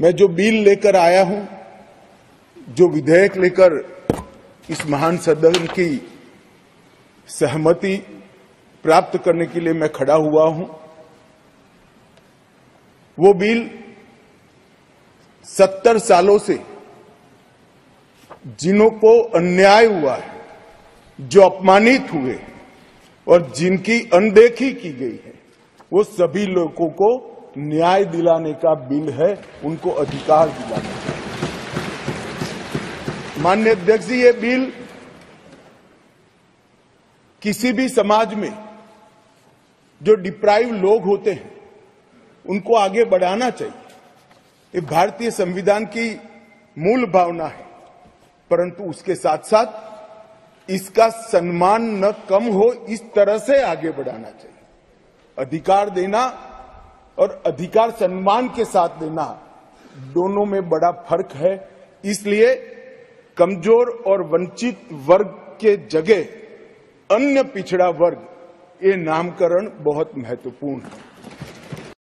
मैं जो बिल लेकर आया हूं, जो विधेयक लेकर इस महान सदन की सहमति प्राप्त करने के लिए मैं खड़ा हुआ हूं, वो बिल 70 सालों से जिनों को अन्याय हुआ है, जो अपमानित हुए और जिनकी अनदेखी की गई है, वो सभी लोगों को न्याय दिलाने का बिल है, उनको अधिकार दिलाने का। माननीय अध्यक्ष जी, ये बिल किसी भी समाज में जो डिप्राइव लोग होते हैं उनको आगे बढ़ाना चाहिए। ये भारतीय संविधान की मूल भावना है, परंतु उसके साथ साथ इसका सम्मान न कम हो, इस तरह से आगे बढ़ाना चाहिए। अधिकार देना और अधिकार सम्मान के साथ देना, दोनों में बड़ा फर्क है। इसलिए कमजोर और वंचित वर्ग के जगह अन्य पिछड़ा वर्ग, ये नामकरण बहुत महत्वपूर्ण है।